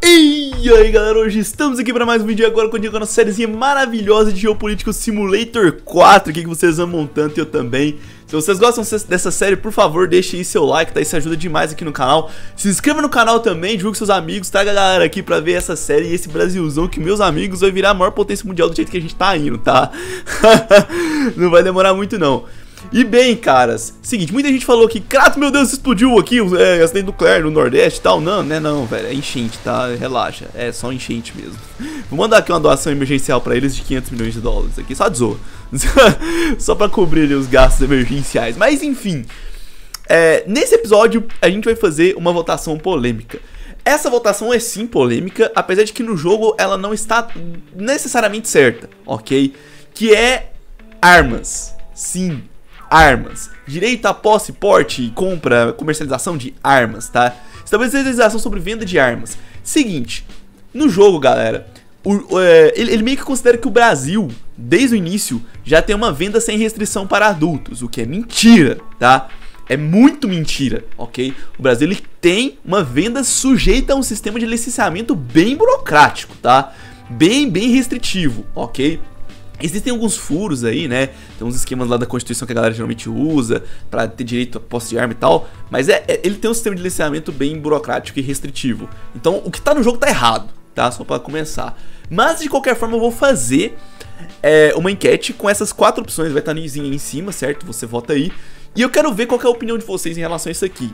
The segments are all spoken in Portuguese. E aí galera, hoje estamos aqui para mais um vídeo e agora continuando a nossa sériezinha maravilhosa de Geopolítico Simulator 4 aqui, que vocês amam tanto e eu também. Se vocês gostam dessa série, por favor, deixe aí seu like, tá? Isso ajuda demais aqui no canal. Se inscreva no canal também, divulgue seus amigos, traga a galera aqui pra ver essa série e esse Brasilzão que, meus amigos, vai virar a maior potência mundial do jeito que a gente tá indo, tá? Não vai demorar muito não. E bem, caras, seguinte, muita gente falou que Kratos, meu Deus, explodiu aqui, acidente nuclear no Nordeste e tal. Não, né, não, velho, é enchente, tá? Relaxa, é só enchente mesmo. Vou mandar aqui uma doação emergencial pra eles de 500 milhões de dólares aqui, só de zoa. Só pra cobrir ali, os gastos emergenciais. Mas enfim, nesse episódio a gente vai fazer uma votação polêmica. Essa votação é sim polêmica, apesar de que no jogo ela não está necessariamente certa, ok? Que é armas, sim. Armas, direito à posse, porte e compra, comercialização de armas, tá? Estabilização sobre venda de armas. Seguinte, no jogo, galera, ele meio que considera que o Brasil, desde o início, já tem uma venda sem restrição para adultos, o que é mentira, tá? É muito mentira, ok? O Brasil ele tem uma venda sujeita a um sistema de licenciamento bem burocrático, tá? Bem restritivo, ok? Existem alguns furos aí, né? Tem uns esquemas lá da Constituição que a galera geralmente usa pra ter direito a posse de arma e tal. Mas ele tem um sistema de licenciamento bem burocrático e restritivo. Então o que tá no jogo tá errado, tá? Só pra começar. Mas de qualquer forma eu vou fazer uma enquete com essas quatro opções. Vai estar no izinho aí em cima, certo? Você vota aí. E eu quero ver qual que é a opinião de vocês em relação a isso aqui.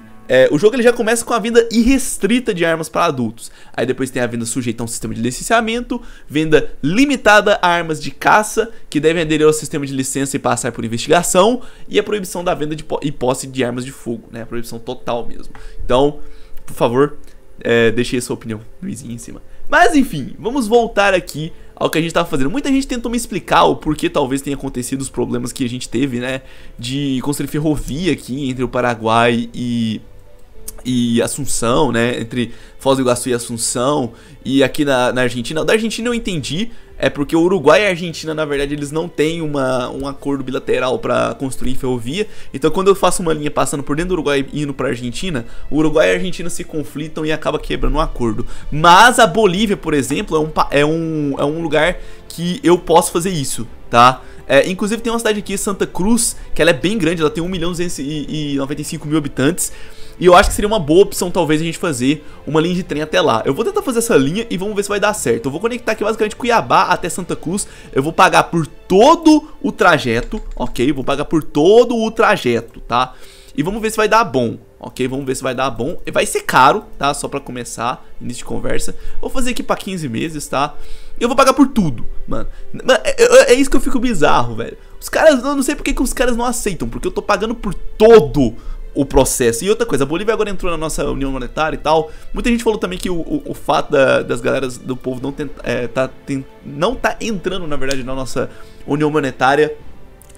O jogo ele já começa com a venda irrestrita de armas para adultos. Aí depois tem a venda sujeita a um sistema de licenciamento, venda limitada a armas de caça, que devem aderir ao sistema de licença e passar por investigação, e a proibição da venda e posse de armas de fogo, né? A proibição total mesmo. Então, por favor, deixe aí sua opinião no izinho em cima. Mas enfim, vamos voltar aqui ao que a gente tava fazendo. Muita gente tentou me explicar o porquê talvez tenha acontecido os problemas que a gente teve, né? De construir ferrovia aqui entre o Paraguai e Assunção, né? Entre Foz do Iguaçu e Assunção. E aqui na Argentina. Da Argentina eu entendi. É porque o Uruguai e a Argentina, na verdade, eles não têm um acordo bilateral pra construir ferrovia. Então quando eu faço uma linha passando por dentro do Uruguai e indo pra Argentina, o Uruguai e a Argentina se conflitam e acaba quebrando um acordo. Mas a Bolívia, por exemplo, é um lugar que eu posso fazer isso, tá? Inclusive tem uma cidade aqui, Santa Cruz, que ela é bem grande, ela tem 1.295.000 habitantes. E eu acho que seria uma boa opção talvez a gente fazer uma linha de trem até lá. Eu vou tentar fazer essa linha e vamos ver se vai dar certo. Eu vou conectar aqui basicamente Cuiabá até Santa Cruz. Eu vou pagar por todo o trajeto, ok? Vou pagar por todo o trajeto, tá? E vamos ver se vai dar bom, ok? Vamos ver se vai dar bom. Vai ser caro, tá? Só pra começar, início de conversa. Vou fazer aqui pra 15 meses, tá? Eu vou pagar por tudo, mano. É isso que eu fico bizarro, velho. Os caras, eu não sei porque que os caras não aceitam, porque eu tô pagando por todo o processo. E outra coisa, a Bolívia agora entrou na nossa União Monetária e tal. Muita gente falou também que o fato das galeras do povo não tá entrando, na verdade, na nossa União Monetária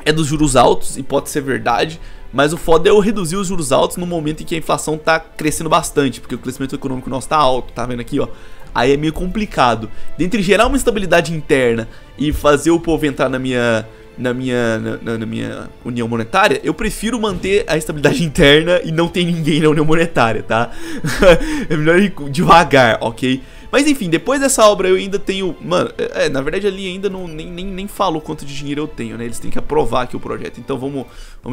é dos juros altos, e pode ser verdade. Mas o foda é eu reduzir os juros altos no momento em que a inflação tá crescendo bastante, porque o crescimento econômico nosso tá alto, tá vendo aqui, ó. Aí é meio complicado. Dentre gerar uma estabilidade interna e fazer o povo entrar na minha União Monetária, eu prefiro manter a estabilidade interna e não ter ninguém na União Monetária, tá? É melhor ir devagar, ok? Mas enfim, depois dessa obra eu ainda tenho... Mano, na verdade ali ainda não, nem falo quanto de dinheiro eu tenho, né? Eles têm que aprovar aqui o projeto. Então vamos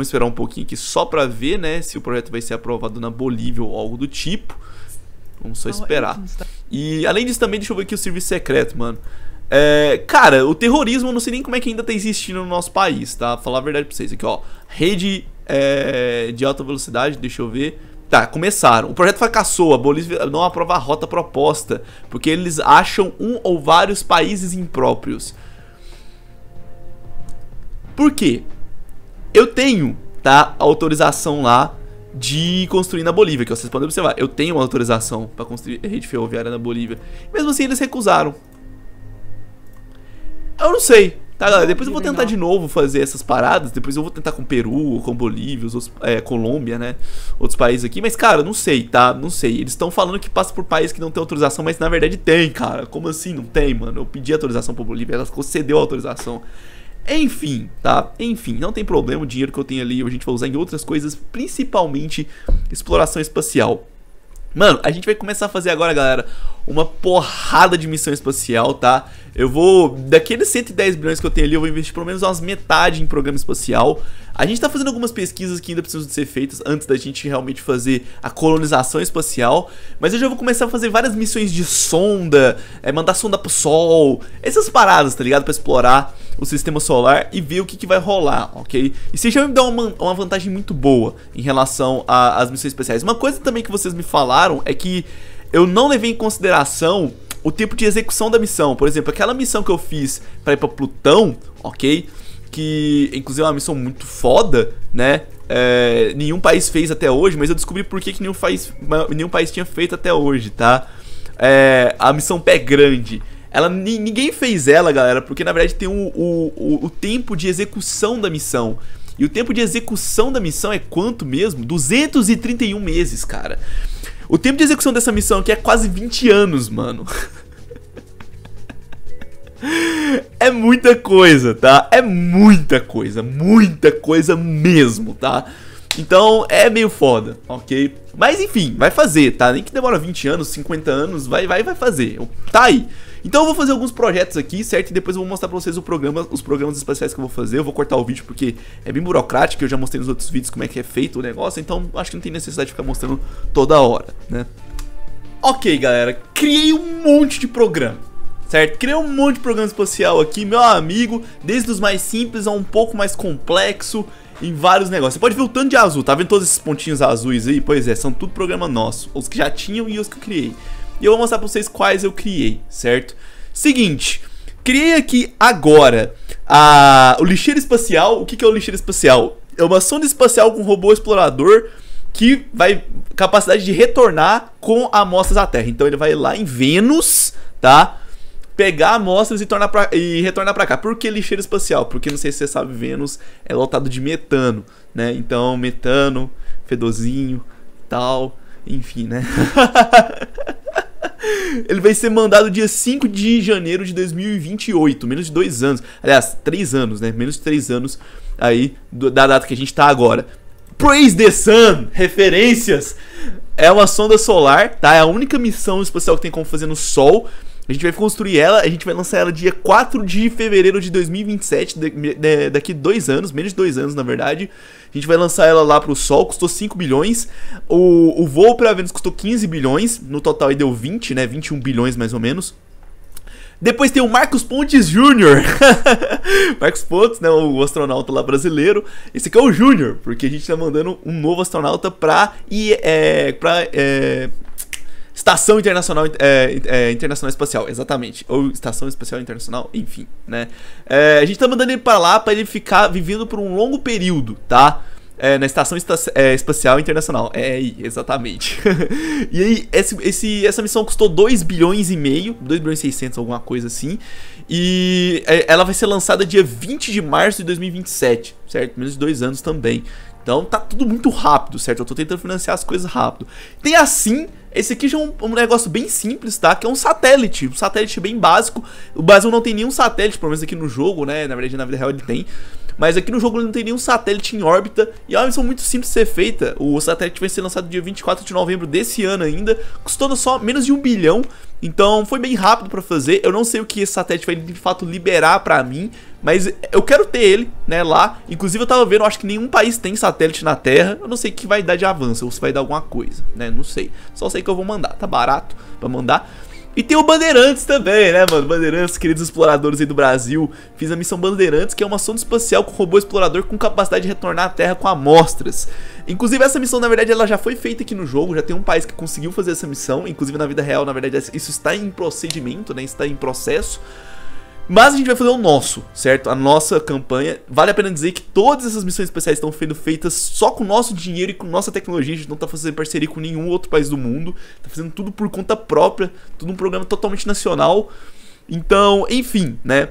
esperar um pouquinho aqui só pra ver, né? Se o projeto vai ser aprovado na Bolívia ou algo do tipo. Vamos só esperar. E além disso também, deixa eu ver aqui o serviço secreto, mano. Cara, o terrorismo eu não sei nem como é que ainda tá existindo no nosso país, tá? Falar a verdade pra vocês aqui, ó. Rede de alta velocidade, deixa eu ver. Tá, começaram. O projeto fracassou, a Bolívia não aprova a rota proposta, porque eles acham um ou vários países impróprios. Por quê? Eu tenho, tá, autorização lá de construir na Bolívia, que vocês podem observar. Eu tenho uma autorização pra construir rede ferroviária na Bolívia. Mesmo assim, eles recusaram. Eu não sei, tá galera, depois eu vou tentar de novo fazer essas paradas, depois eu vou tentar com o Peru, com Bolívia, os outros, Colômbia, né, outros países aqui, mas cara, não sei, tá, não sei, eles estão falando que passa por países que não tem autorização, mas na verdade tem, cara, como assim não tem, mano, eu pedi autorização pra Bolívia, ela concedeu a autorização, enfim, tá, enfim, não tem problema, o dinheiro que eu tenho ali a gente vai usar em outras coisas, principalmente exploração espacial. Mano, a gente vai começar a fazer agora, galera, uma porrada de missão espacial, tá? Eu vou, daqueles 110 bilhões que eu tenho ali, eu vou investir pelo menos umas metade em programa espacial. A gente tá fazendo algumas pesquisas que ainda precisam de ser feitas antes da gente realmente fazer a colonização espacial, mas eu já vou começar a fazer várias missões de sonda, mandar sonda pro Sol, essas paradas, tá ligado? Pra explorar o sistema solar e ver o que vai rolar, ok? Isso já me dá uma vantagem muito boa em relação às missões espaciais. Uma coisa também que vocês me falaram é que eu não levei em consideração o tempo de execução da missão. Por exemplo, aquela missão que eu fiz pra ir pra Plutão, ok? Que, inclusive, é uma missão muito foda, né? Nenhum país fez até hoje, mas eu descobri por que nenhum país tinha feito até hoje, tá? A missão Pé Grande. Ninguém fez ela, galera, porque, na verdade, tem o tempo de execução da missão. E o tempo de execução da missão é quanto mesmo? 231 meses, cara. O tempo de execução dessa missão aqui é quase 20 anos, mano. É muita coisa, tá? É muita coisa mesmo, tá? Então é meio foda, ok? Mas enfim, vai fazer, tá? Nem que demora 20 anos, 50 anos, vai fazer. Tá aí. Então eu vou fazer alguns projetos aqui, certo? E depois eu vou mostrar pra vocês os programas espaciais que eu vou fazer. Eu vou cortar o vídeo porque é bem burocrático. Eu já mostrei nos outros vídeos como é que é feito o negócio. Então acho que não tem necessidade de ficar mostrando toda hora, né? Ok, galera, criei um monte de programa, certo? Criei um monte de programa espacial aqui, meu amigo. Desde os mais simples a um pouco mais complexo, em vários negócios. Você pode ver o tanto de azul, tá vendo todos esses pontinhos azuis aí? Pois é, são tudo programa nosso, os que já tinham e os que eu criei. E eu vou mostrar pra vocês quais eu criei, certo? Seguinte, criei aqui agora o lixeiro espacial. O que que é o lixeiro espacial? É uma sonda espacial com robô explorador que vai capacidade de retornar com amostras à Terra. Então ele vai lá em Vênus, tá? Pegar amostras e retornar pra cá. Por que lixeiro espacial? Porque, não sei se você sabe, Vênus é lotado de metano, né? Então, metano, fedozinho, tal, enfim, né? Ele vai ser mandado dia 5 de janeiro de 2028, menos de 2 anos. Aliás, 3 anos, né? Menos de 3 anos aí da data que a gente tá agora. Praise the Sun, referências. É uma sonda solar, tá? É a única missão espacial que tem como fazer no Sol. A gente vai construir ela, a gente vai lançar ela dia 4 de fevereiro de 2027, daqui 2 anos, menos de 2 anos na verdade. A gente vai lançar ela lá pro Sol, custou 5 bilhões, o voo pra Vênus custou 15 bilhões, no total aí deu 20, né, 21 bilhões mais ou menos. Depois tem o Marcos Pontes Júnior. Marcos Pontes, né, o astronauta lá brasileiro. Esse aqui é o Júnior, porque a gente tá mandando um novo astronauta pra Estação Internacional, Internacional Espacial, exatamente. Ou Estação Espacial Internacional, enfim, né? A gente tá mandando ele pra lá pra ele ficar vivendo por um longo período, tá? Na Estação Espacial Internacional. É, exatamente. E aí, essa missão custou 2 bilhões e meio, 2 bilhões e 600, alguma coisa assim. E ela vai ser lançada dia 20 de março de 2027, certo? Menos de 2 anos também. Então tá tudo muito rápido, certo? Eu tô tentando financiar as coisas rápido. Tem assim, esse aqui já é um negócio bem simples, tá? Que é um satélite bem básico. O Brasil não tem nenhum satélite, pelo menos aqui no jogo, né? Na verdade, na vida real ele tem. Mas aqui no jogo ele não tem nenhum satélite em órbita. E é uma missão muito simples de ser feita. O satélite vai ser lançado dia 24 de novembro desse ano ainda, custando só menos de 1 bilhão. Então foi bem rápido pra fazer. Eu não sei o que esse satélite vai de fato liberar pra mim, mas eu quero ter ele, né, lá. Inclusive eu tava vendo, eu acho que nenhum país tem satélite na Terra. Eu não sei o que vai dar de avanço, ou se vai dar alguma coisa, né, não sei. Só sei que eu vou mandar, tá barato pra mandar. E tem o Bandeirantes também, né, mano? Bandeirantes, queridos exploradores aí do Brasil. Fiz a missão Bandeirantes, que é uma sonda espacial com robô explorador com capacidade de retornar à Terra com amostras. Inclusive, essa missão, na verdade, ela já foi feita aqui no jogo. Já tem um país que conseguiu fazer essa missão. Inclusive, na vida real, na verdade, isso está em procedimento, né? Está em processo. Mas a gente vai fazer o nosso, certo? A nossa campanha. Vale a pena dizer que todas essas missões especiais estão sendo feitas só com o nosso dinheiro e com nossa tecnologia. A gente não tá fazendo parceria com nenhum outro país do mundo. Tá fazendo tudo por conta própria. Tudo um programa totalmente nacional. Então, enfim, né?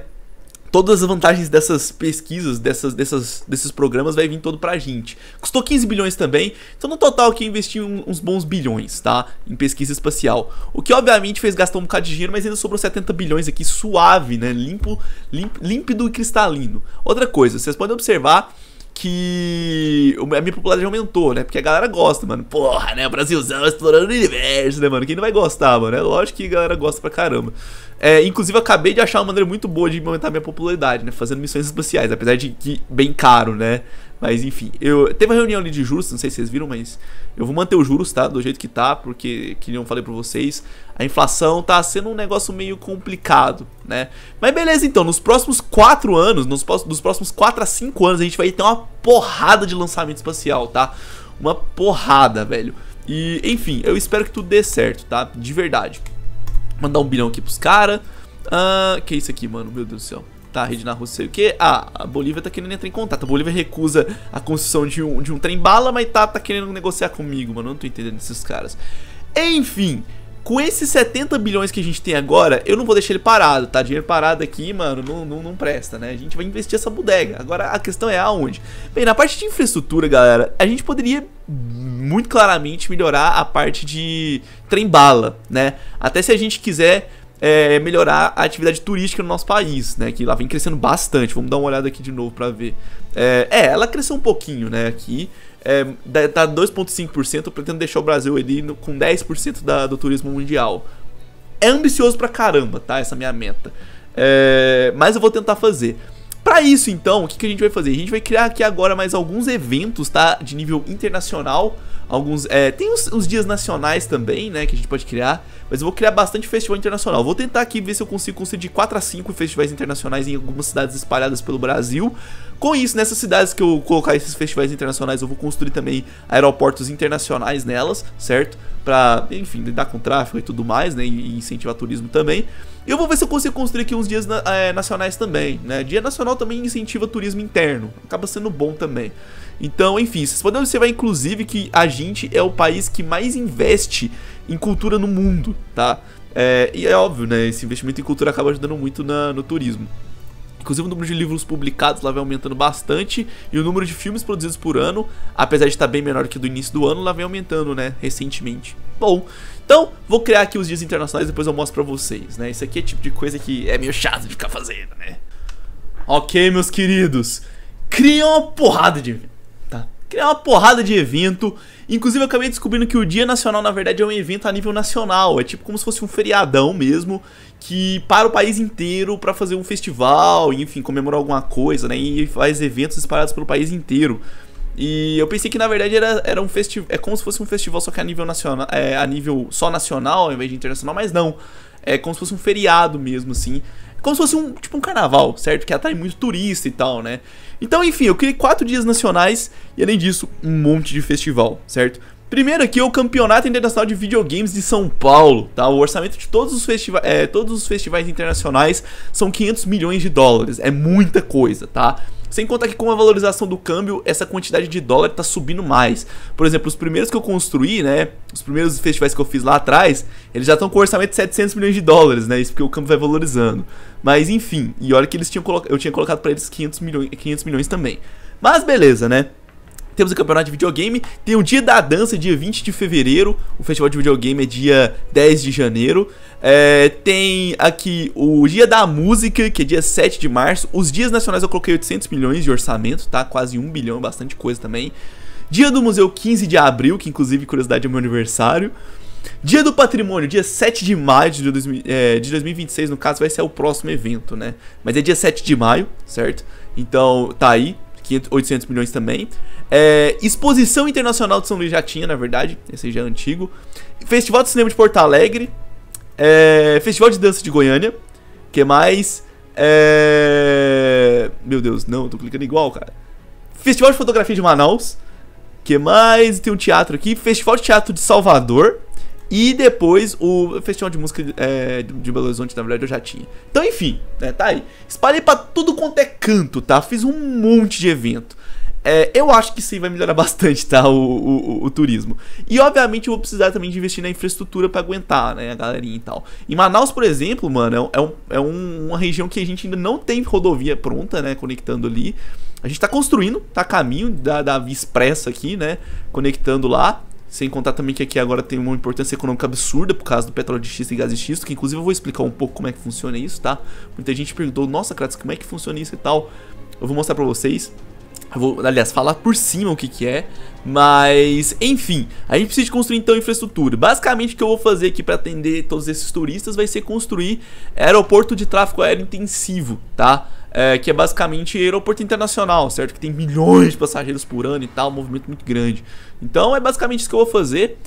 Todas as vantagens dessas pesquisas, desses programas vai vir todo pra gente. Custou 15 bilhões também, então no total aqui eu investi uns bons bilhões, tá? Em pesquisa espacial. O que obviamente fez gastar um bocado de dinheiro, mas ainda sobrou 70 bilhões aqui, suave, né? Límpido e cristalino. Outra coisa, vocês podem observar que a minha popularidade aumentou, né? Porque a galera gosta, mano. Porra, né? O Brasilzão explorando o universo, né, mano? Quem não vai gostar, mano? É lógico que a galera gosta pra caramba. É, inclusive, eu acabei de achar uma maneira muito boa de aumentar a minha popularidade, né? Fazendo missões espaciais, apesar de que bem caro, né? Mas, enfim, teve uma reunião ali de juros, não sei se vocês viram, mas eu vou manter os juros, tá? Do jeito que tá, porque, que eu falei pra vocês, a inflação tá sendo um negócio meio complicado, né? Mas beleza, então, nos próximos 4 anos, nos próximos 4 a 5 anos, a gente vai ter uma porrada de lançamento espacial, tá? Uma porrada, velho. E, enfim, eu espero que tudo dê certo, tá? De verdade. Mandar 1 bilhão aqui pros caras. Que é isso aqui, mano? Meu Deus do céu. Tá, rede na Rússia, sei o que? Ah, a Bolívia tá querendo entrar em contato. A Bolívia recusa a construção de um trem-bala, mas tá querendo negociar comigo, mano. Eu não tô entendendo esses caras. Enfim, com esses 70 bilhões que a gente tem agora, eu não vou deixar ele parado, tá? Dinheiro parado aqui, mano, não presta, né? A gente vai investir essa bodega. Agora, a questão é aonde? Bem, na parte de infraestrutura, galera, a gente poderia muito claramente melhorar a parte de trem-bala, né? Até se a gente quiser... melhorar a atividade turística no nosso país, né, que lá vem crescendo bastante. Vamos dar uma olhada aqui de novo pra ver. Ela cresceu um pouquinho, né, aqui, tá 2,5%, eu pretendo deixar o Brasil ali com 10% do turismo mundial. É ambicioso pra caramba, tá, essa minha meta, mas eu vou tentar fazer. Pra isso, então, o que a gente vai fazer? A gente vai criar aqui agora mais alguns eventos, tá, de nível internacional. Alguns, tem os dias nacionais também, né, que a gente pode criar. Mas eu vou criar bastante festival internacional. Vou tentar aqui ver se eu consigo construir de 4 a 5 festivais internacionais em algumas cidades espalhadas pelo Brasil. Com isso, nessas cidades que eu colocar esses festivais internacionais, eu vou construir também aeroportos internacionais nelas, certo? Pra, enfim, lidar com tráfego e tudo mais, né, e incentivar turismo também. E eu vou ver se eu consigo construir aqui uns dias nacionais também, né. Dia nacional também incentiva turismo interno, acaba sendo bom também. Então, enfim, vocês podem observar, inclusive, que a gente é o país que mais investe em cultura no mundo, tá? E é óbvio, né? Esse investimento em cultura acaba ajudando muito no turismo. Inclusive, o número de livros publicados lá vai aumentando bastante. E o número de filmes produzidos por ano, apesar de estar bem menor que do início do ano, lá vem aumentando, né? Recentemente. Bom, então, vou criar aqui os dias internacionais, depois eu mostro pra vocês, né? Isso aqui é tipo de coisa que é meio chato de ficar fazendo, né? Ok, meus queridos. Cria uma porrada de... criar uma porrada de evento. Inclusive eu acabei descobrindo que o Dia Nacional na verdade é um evento a nível nacional. É tipo como se fosse um feriadão mesmo, que para o país inteiro pra fazer um festival, enfim, comemorar alguma coisa, né? E faz eventos espalhados pelo país inteiro. E eu pensei que na verdade era um festival. É como se fosse um festival só que a nível nacional, a nível só nacional ao invés de internacional, mas não. É como se fosse um feriado mesmo, assim. Como se fosse um, tipo um carnaval, certo? Que atrai muito turista e tal, né? Então, enfim, eu criei 4 dias nacionais e, além disso, um monte de festival, certo? Primeiro aqui é o Campeonato Internacional de Videogames de São Paulo, tá? O orçamento de todos os festivais internacionais são 500 milhões de dólares. É muita coisa, tá? Sem contar que com a valorização do câmbio, essa quantidade de dólar tá subindo mais. Por exemplo, os primeiros que eu construí, né, os primeiros festivais que eu fiz lá atrás, eles já estão com um orçamento de 700 milhões de dólares, né, isso porque o câmbio vai valorizando. Mas enfim, e olha que eles eu tinha colocado pra eles 500 milhões também. Mas beleza, né. Temos o campeonato de videogame, tem o dia da dança, dia 20 de fevereiro, o festival de videogame é dia 10 de janeiro, tem aqui o dia da música, que é dia 7 de março, os dias nacionais eu coloquei 800 milhões de orçamento, tá, quase 1 bilhão, bastante coisa também, dia do museu 15 de abril, que inclusive, curiosidade, é meu aniversário, dia do patrimônio, dia 7 de maio de 2026, no caso vai ser o próximo evento, né, mas é dia 7 de maio, certo, então tá aí, 800 milhões também. Exposição Internacional de São Luís já tinha, na verdade, esse já é antigo. Festival de Cinema de Porto Alegre, Festival de Dança de Goiânia. Que mais? Meu Deus, não, eu tô clicando igual, cara. Festival de Fotografia de Manaus. Que mais? Tem um teatro aqui, Festival de Teatro de Salvador. E depois o Festival de Música de Belo Horizonte, na verdade, eu já tinha. Então, enfim, né, tá aí. Espalhei pra tudo quanto é canto, tá? Fiz um monte de evento. Eu acho que isso aí vai melhorar bastante, tá? O turismo. E, obviamente, eu vou precisar também de investir na infraestrutura pra aguentar, né? A galerinha e tal. Em Manaus, por exemplo, mano, uma região que a gente ainda não tem rodovia pronta, né? Conectando ali. A gente tá construindo, tá a caminho da Via Expressa aqui, né? Conectando lá. Sem contar também que aqui agora tem uma importância econômica absurda por causa do petróleo de xisto e gás de xisto, que inclusive eu vou explicar um pouco como é que funciona isso, tá? Muita gente perguntou, nossa, Kratos, como é que funciona isso e tal? Eu vou mostrar pra vocês. Eu vou, aliás, falar por cima o que que é. Mas, enfim, a gente precisa de construir então infraestrutura. Basicamente o que eu vou fazer aqui para atender todos esses turistas vai ser construir aeroporto de tráfego aéreo intensivo, tá? Que é basicamente aeroporto internacional, certo? Que tem milhões de passageiros por ano e tal, um movimento muito grande. Então é basicamente isso que eu vou fazer.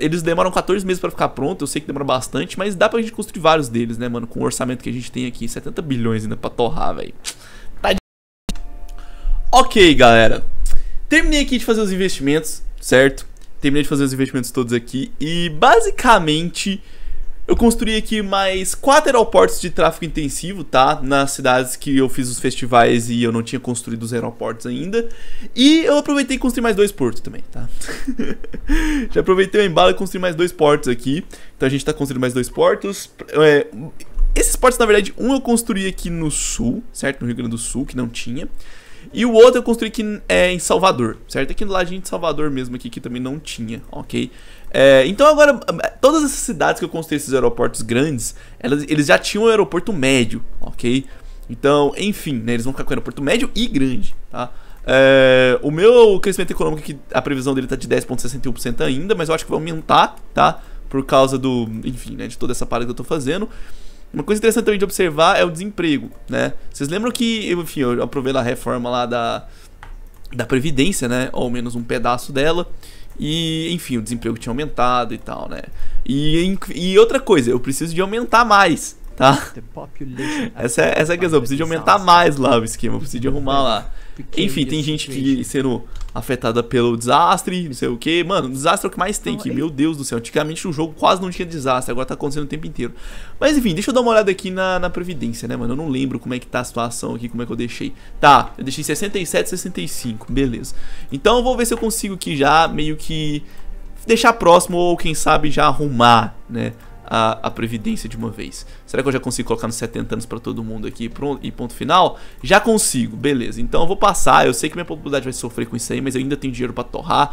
Eles demoram 14 meses para ficar pronto, eu sei que demora bastante, mas dá pra gente construir vários deles, né, mano? Com o orçamento que a gente tem aqui, 70 bilhões ainda pra torrar, velho. Tá de... Ok, galera. Terminei aqui de fazer os investimentos, certo? Terminei de fazer os investimentos todos aqui e basicamente... eu construí aqui mais 4 aeroportos de tráfego intensivo, tá? Nas cidades que eu fiz os festivais e eu não tinha construído os aeroportos ainda. E eu aproveitei e construí mais 2 portos também, tá? Já aproveitei o embalo e construí mais 2 portos aqui. Então a gente tá construindo mais 2 portos. Esses portos, na verdade, um eu construí aqui no sul, certo? No Rio Grande do Sul, que não tinha. E o outro eu construí aqui em Salvador, certo? Aqui do ladinho de Salvador mesmo, aqui que também não tinha, ok? Então agora, todas essas cidades que eu construí esses aeroportos grandes, eles já tinham um aeroporto médio, ok? Então, enfim, né, eles vão ficar com aeroporto médio e grande, tá? O meu crescimento econômico aqui, a previsão dele tá de 10,61% ainda, mas eu acho que vai aumentar, tá? Por causa do, enfim, né, de toda essa parada que eu tô fazendo. Uma coisa interessante também de observar é o desemprego, né? Vocês lembram que, enfim, eu aprovei a reforma lá da Previdência, né? Ou menos um pedaço dela. E, enfim, o desemprego tinha aumentado e tal, né? E outra coisa, eu preciso de aumentar mais, tá? Essa é a questão, eu preciso de aumentar mais lá o esquema, eu preciso de arrumar lá. Enfim, tem gente que sendo afetada pelo desastre, não sei o que. Mano, desastre é o que mais tem aqui, meu Deus do céu. Antigamente o jogo quase não tinha desastre, agora tá acontecendo o tempo inteiro. Mas enfim, deixa eu dar uma olhada aqui na Previdência, né, mano? Eu não lembro como é que tá a situação aqui, como é que eu deixei. Tá, eu deixei 67, 65, beleza. Então eu vou ver se eu consigo aqui já meio que deixar próximo ou quem sabe já arrumar, né, a Previdência de uma vez. Será que eu já consigo colocar nos 70 anos pra todo mundo aqui e ponto final? Já consigo, beleza. Então eu vou passar, eu sei que minha popularidade vai sofrer com isso aí, mas eu ainda tenho dinheiro pra torrar.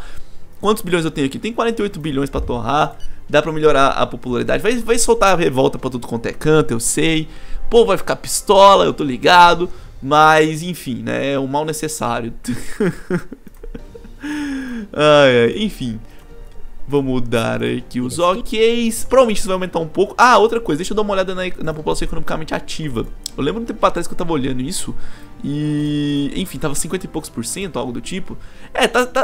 Quantos bilhões eu tenho aqui? Tem 48 bilhões pra torrar. Dá pra melhorar a popularidade. Vai soltar a revolta pra tudo quanto é canto, eu sei. O povo vai ficar pistola, eu tô ligado. Mas, enfim, né, é um mal necessário. Enfim, vou mudar aqui os OKs. Provavelmente isso vai aumentar um pouco. Ah, outra coisa, deixa eu dar uma olhada na população economicamente ativa. Eu lembro um tempo atrás que eu tava olhando isso e, enfim, tava 50 e poucos por cento, algo do tipo.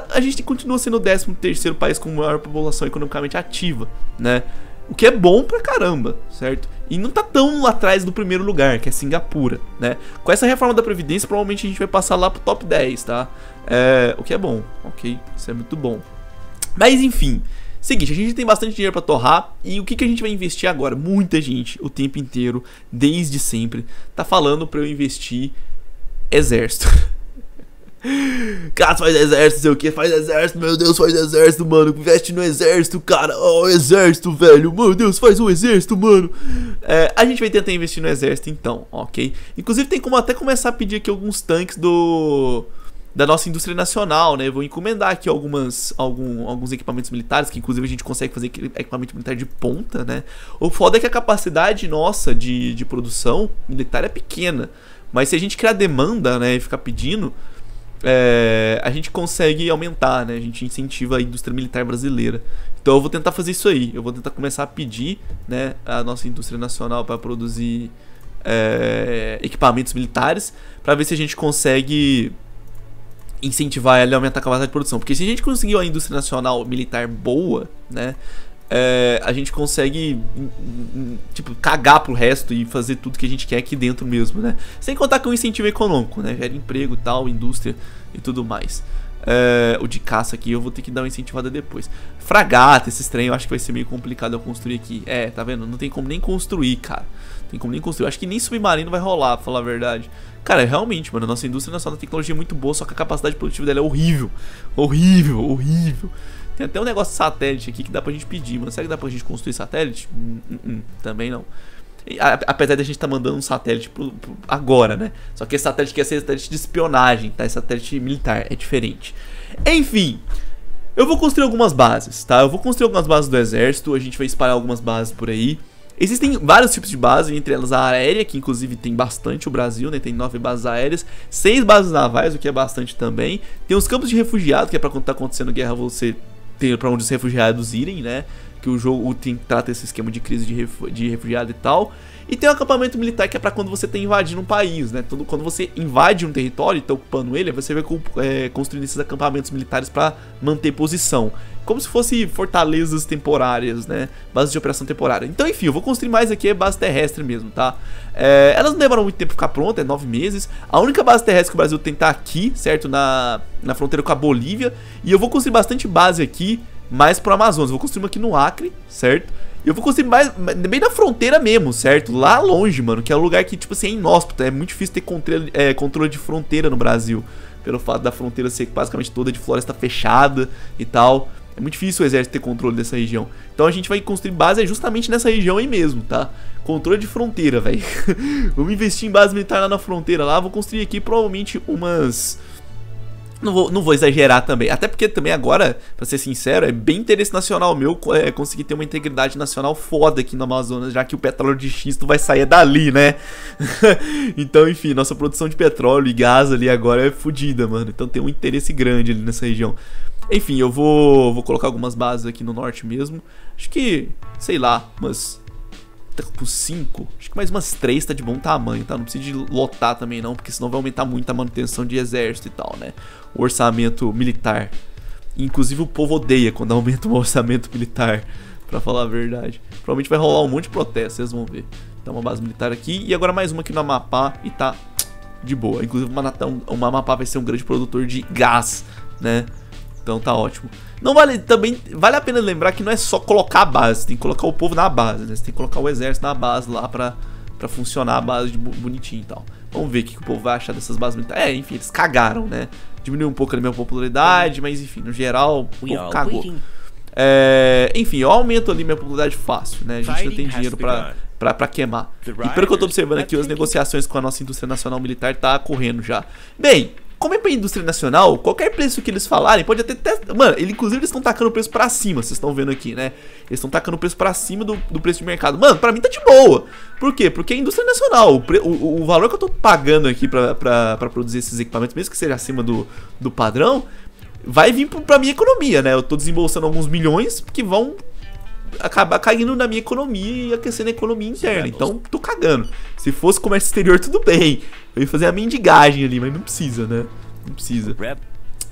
A gente continua sendo o 13º país com maior população economicamente ativa, né? O que é bom pra caramba, certo? E não tá tão lá atrás do primeiro lugar, que é Singapura, né? Com essa reforma da Previdência, provavelmente a gente vai passar lá pro top 10, tá? O que é bom, ok, isso é muito bom. Mas enfim, seguinte, a gente tem bastante dinheiro pra torrar. E o que a gente vai investir agora? Muita gente, o tempo inteiro, desde sempre, tá falando pra eu investir exército. Cara, faz exército, sei o que, faz exército, meu Deus, faz exército, mano. Investe no exército, cara, oh, exército, velho, meu Deus, faz um exército, mano. A gente vai tentar investir no exército então, ok? Inclusive tem como até começar a pedir aqui alguns tanques da nossa indústria nacional, né? Eu vou encomendar aqui alguns equipamentos militares, que inclusive a gente consegue fazer equipamento militar de ponta, né? O foda é que a capacidade nossa de produção militar é pequena, mas se a gente criar demanda, né, e ficar pedindo, a gente consegue aumentar, né? A gente incentiva a indústria militar brasileira. Então eu vou tentar fazer isso aí, eu vou tentar começar a pedir, né, a nossa indústria nacional para produzir equipamentos militares, para ver se a gente consegue incentivar ela a aumentar a capacidade de produção. Porque se a gente conseguir uma indústria nacional militar boa, né, a gente consegue, tipo, cagar pro resto e fazer tudo que a gente quer aqui dentro mesmo, né? Sem contar com o incentivo econômico, né? Gera emprego, tal, indústria e tudo mais. O de caça aqui eu vou ter que dar uma incentivada depois. Fragata, esses trem eu acho que vai ser meio complicado eu construir aqui. Tá vendo? Não tem como nem construir, cara. Não tem como nem construir. Eu acho que nem submarino vai rolar, pra falar a verdade. Cara, realmente, mano, a nossa indústria nacional da tecnologia é muito boa, só que a capacidade produtiva dela é horrível. Horrível, horrível. Tem até um negócio de satélite aqui que dá pra gente pedir, mano. Será que dá pra gente construir satélite? Também não. Apesar de a gente tá mandando um satélite agora, né? Só que esse satélite quer ser satélite de espionagem, tá? Esse satélite militar é diferente. Enfim, eu vou construir algumas bases, tá? Eu vou construir algumas bases do exército. A gente vai espalhar algumas bases por aí. Existem vários tipos de base, entre elas a aérea, que inclusive tem bastante o Brasil, né? Tem 9 bases aéreas, 6 bases navais, o que é bastante também. Tem os campos de refugiado, que é pra quando tá acontecendo guerra você ter pra onde os refugiados irem, né? Que o jogo trata esse esquema de crise de refugiado e tal. E tem o acampamento militar, que é pra quando você tá invadindo um país, né? Quando você invade um território e tá ocupando ele, você vai construindo esses acampamentos militares pra manter posição, como se fosse fortalezas temporárias, né? Base de operação temporária. Então, enfim, eu vou construir mais aqui, é base terrestre mesmo, tá? Elas não demoram muito tempo pra ficar pronta, é 9 meses. A única base terrestre que o Brasil tem tá aqui, certo? Na fronteira com a Bolívia. E eu vou construir bastante base aqui, mais pro Amazonas. Vou construir uma aqui no Acre, certo? E eu vou construir mais bem na fronteira mesmo, certo? Lá longe, mano, que é um lugar que, tipo assim, é inóspito. É muito difícil ter controle de fronteira no Brasil, pelo fato da fronteira ser basicamente toda de floresta fechada e tal. É muito difícil o exército ter controle dessa região. Então a gente vai construir base justamente nessa região aí mesmo, tá? Controle de fronteira, velho. Vamos investir em base militar lá na fronteira lá. Vou construir aqui provavelmente umas... Não vou exagerar também, até porque também agora, pra ser sincero, é bem interesse nacional meu conseguir ter uma integridade nacional foda aqui no Amazonas, já que o petróleo de xisto vai sair dali, né? Então, enfim, nossa produção de petróleo e gás ali agora é fodida, mano. Então tem um interesse grande ali nessa região. Enfim, eu vou colocar algumas bases aqui no norte mesmo. Acho que, sei lá, mas... por 5, acho que mais umas 3 tá de bom tamanho, tá? Não precisa de lotar também não, porque senão vai aumentar muito a manutenção de exército e tal, né? O orçamento militar. Inclusive o povo odeia quando aumenta o orçamento militar, pra falar a verdade. Provavelmente vai rolar um monte de protesto, vocês vão ver. Tá uma base militar aqui, e agora mais uma aqui no Amapá, e tá de boa. Inclusive o Amapá vai ser um grande produtor de gás, né? Então tá ótimo. Não vale, também vale a pena lembrar que não é só colocar a base, tem que colocar o povo na base, né? Você tem que colocar o exército na base lá pra funcionar a base bonitinho e tal. Vamos ver o que o povo vai achar dessas bases militares. Enfim, eles cagaram, né? Diminuiu um pouco a minha popularidade, mas enfim, no geral, o povo cagou. Enfim, eu aumento ali minha popularidade fácil, né? A gente não tem dinheiro pra queimar. E pelo que eu tô observando aqui, as negociações com a nossa indústria nacional militar tá correndo já. Bem... Como é pra indústria nacional, qualquer preço que eles falarem pode até... Mano, inclusive eles estão tacando o preço pra cima, vocês estão vendo aqui, né? Eles estão tacando o preço pra cima do preço de mercado. Mano, pra mim tá de boa. Por quê? Porque é indústria nacional. O valor que eu tô pagando aqui pra produzir esses equipamentos, mesmo que seja acima do padrão, vai vir pra minha economia, né? Eu tô desembolsando alguns milhões que vão acabar caindo na minha economia e aquecendo a economia interna. Então, tô cagando. Se fosse comércio exterior, tudo bem. Eu ia fazer a mendigagem ali, mas não precisa, né? Não precisa.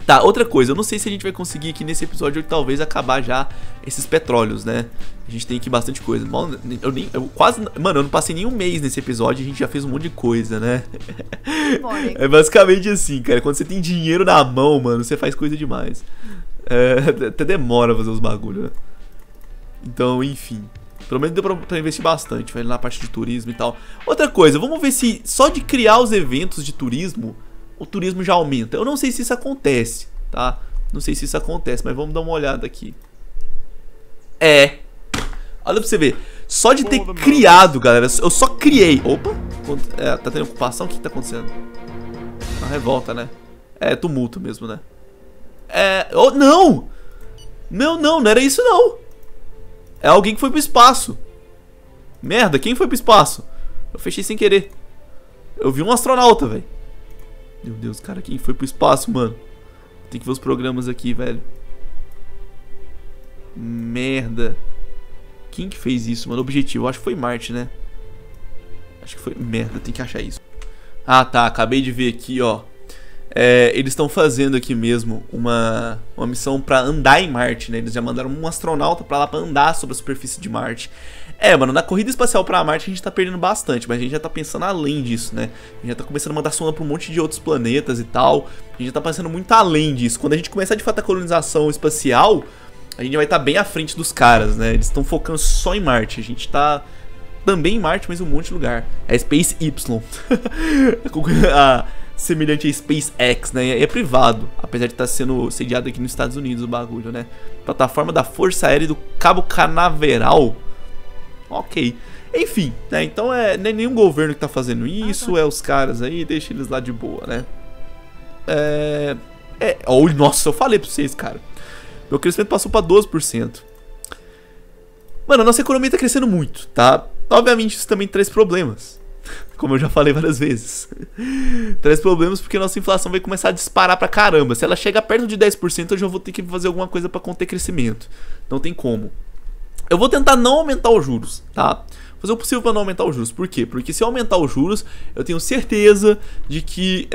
Tá, outra coisa, eu não sei se a gente vai conseguir aqui nesse episódio talvez acabar já esses petróleos, né? A gente tem aqui bastante coisa. Mano, eu não passei nem um mês nesse episódio e a gente já fez um monte de coisa, né? É basicamente assim, cara. Quando você tem dinheiro na mão, mano, você faz coisa demais. Até demora fazer os bagulhos, né? Então, enfim, pelo menos deu pra investir bastante, velho, na parte de turismo e tal. Outra coisa, vamos ver se só de criar os eventos de turismo, o turismo já aumenta. Eu não sei se isso acontece, tá? Não sei se isso acontece, mas vamos dar uma olhada aqui. Olha pra você ver, só de ter criado, galera, eu só criei. Opa, tá tendo ocupação? O que tá acontecendo? Uma revolta, né? Tumulto mesmo, né? Oh, não! Não era isso não. É alguém que foi pro espaço. Merda, quem foi pro espaço? Eu fechei sem querer. Eu vi um astronauta, velho. Meu Deus, cara, quem foi pro espaço, mano? Tem que ver os programas aqui, velho. Merda. Quem que fez isso, mano? Objetivo, acho que foi Marte, né? Acho que foi... Merda, tem que achar isso. Ah, tá, acabei de ver aqui, ó. Eles estão fazendo aqui mesmo uma missão pra andar em Marte, né? Eles já mandaram um astronauta pra lá pra andar sobre a superfície de Marte. Mano, na corrida espacial pra Marte a gente tá perdendo bastante, mas a gente já tá pensando além disso, né? A gente já tá começando a mandar sonda pra um monte de outros planetas e tal. A gente já tá pensando muito além disso. Quando a gente começar de fato a colonização espacial, a gente vai estar bem à frente dos caras, né? Eles estão focando só em Marte, a gente tá... também em Marte, mas em um monte de lugar. É Space Y. Semelhante a SpaceX, né? É privado, apesar de estar sendo sediado aqui nos Estados Unidos o bagulho, né? Plataforma da Força Aérea do Cabo Canaveral. Ok. Enfim, né? Então não é nenhum governo que tá fazendo isso, é os caras aí, deixa eles lá de boa, né? Nossa, eu falei pra vocês, cara. Meu crescimento passou pra 12%. Mano, a nossa economia tá crescendo muito, tá? Obviamente isso também traz problemas, como eu já falei várias vezes. Traz problemas porque nossa inflação vai começar a disparar pra caramba. Se ela chega perto de 10%, eu já vou ter que fazer alguma coisa pra conter crescimento. Não tem como. Eu vou tentar não aumentar os juros, tá? Fazer o possível pra não aumentar os juros. Por quê? Porque se eu aumentar os juros, eu tenho certeza de que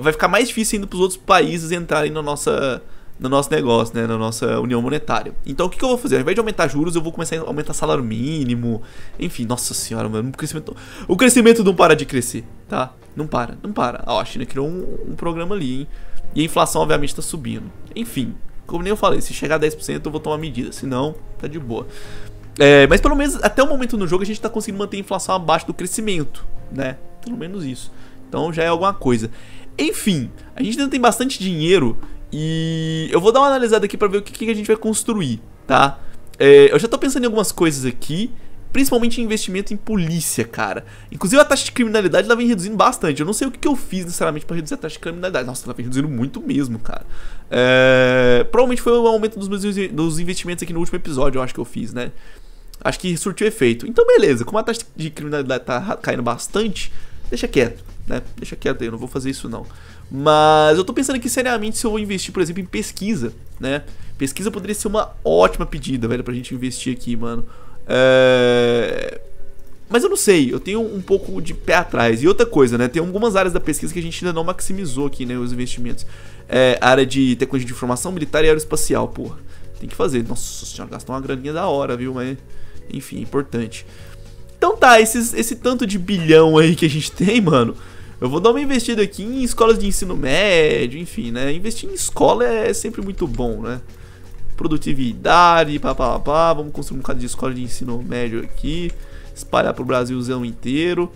vai ficar mais difícil ainda pros outros países entrarem na nossa... no nosso negócio, né, na nossa união monetária. Então o que eu vou fazer? Ao invés de aumentar juros, eu vou começar a aumentar salário mínimo. Enfim, nossa senhora, mano, o crescimento não para de crescer, tá? Não para, não para. Ó, a China criou um programa ali, hein? E a inflação obviamente tá subindo. Enfim, como nem eu falei, se chegar a 10% eu vou tomar medida, senão tá de boa. Mas pelo menos até o momento no jogo a gente tá conseguindo manter a inflação abaixo do crescimento, né? Pelo menos isso. Então já é alguma coisa. Enfim, a gente ainda tem bastante dinheiro. E eu vou dar uma analisada aqui pra ver o que a gente vai construir, tá? Eu já tô pensando em algumas coisas aqui, principalmente em investimento em polícia, cara. Inclusive a taxa de criminalidade ela vem reduzindo bastante. Eu não sei o que eu fiz necessariamente pra reduzir a taxa de criminalidade. Nossa, ela vem reduzindo muito mesmo, cara. Provavelmente foi o aumento dos investimentos aqui no último episódio, eu acho que eu fiz, né? Acho que surtiu efeito. Então beleza, como a taxa de criminalidade tá caindo bastante, deixa quieto, né? Deixa quieto aí, eu não vou fazer isso não. Mas eu tô pensando aqui seriamente se eu vou investir, por exemplo, em pesquisa, né? Pesquisa poderia ser uma ótima pedida, velho, pra gente investir aqui, mano. Mas eu não sei, eu tenho um pouco de pé atrás. E outra coisa, né, tem algumas áreas da pesquisa que a gente ainda não maximizou aqui, né, os investimentos. A área de tecnologia de informação militar e aeroespacial, porra. Tem que fazer, nossa senhora, gastou uma graninha da hora, viu, mas... enfim, importante. Então tá, esse tanto de bilhão aí que a gente tem, mano... eu vou dar uma investida aqui em escolas de ensino médio, enfim, né? Investir em escola é sempre muito bom, né? Produtividade, papapá. Vamos construir um bocado de escola de ensino médio aqui. Espalhar pro Brasilzão inteiro.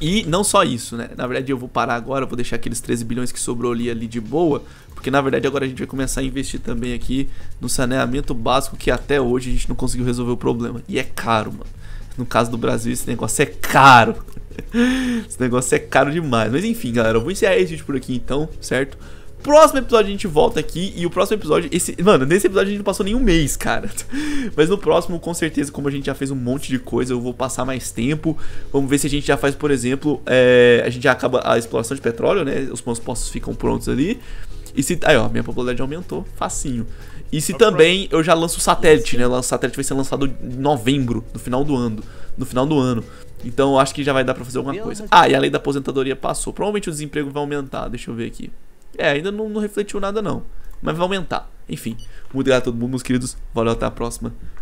E não só isso, né? Na verdade eu vou parar agora, vou deixar aqueles 13 bilhões que sobrou ali de boa. Porque na verdade agora a gente vai começar a investir também aqui no saneamento básico, que até hoje a gente não conseguiu resolver o problema. E é caro, mano. No caso do Brasil esse negócio é caro. Esse negócio é caro demais. Mas enfim, galera, eu vou encerrar esse vídeo por aqui então, certo? Próximo episódio a gente volta aqui. E o próximo episódio, mano, nesse episódio a gente não passou nem um mês, cara. Mas no próximo, com certeza, como a gente já fez um monte de coisa, eu vou passar mais tempo. Vamos ver se a gente já faz, por exemplo, a gente já acaba a exploração de petróleo, né? Os poços ficam prontos ali. E se... aí, ó, minha popularidade aumentou, facinho. E se também eu já lanço o satélite, né? O satélite vai ser lançado em novembro, no final do ano. Então eu acho que já vai dar pra fazer alguma coisa. Ah, e a lei da aposentadoria passou. Provavelmente o desemprego vai aumentar, deixa eu ver aqui. Ainda não refletiu nada não, mas vai aumentar. Enfim, muito obrigado a todo mundo, meus queridos. Valeu, até a próxima.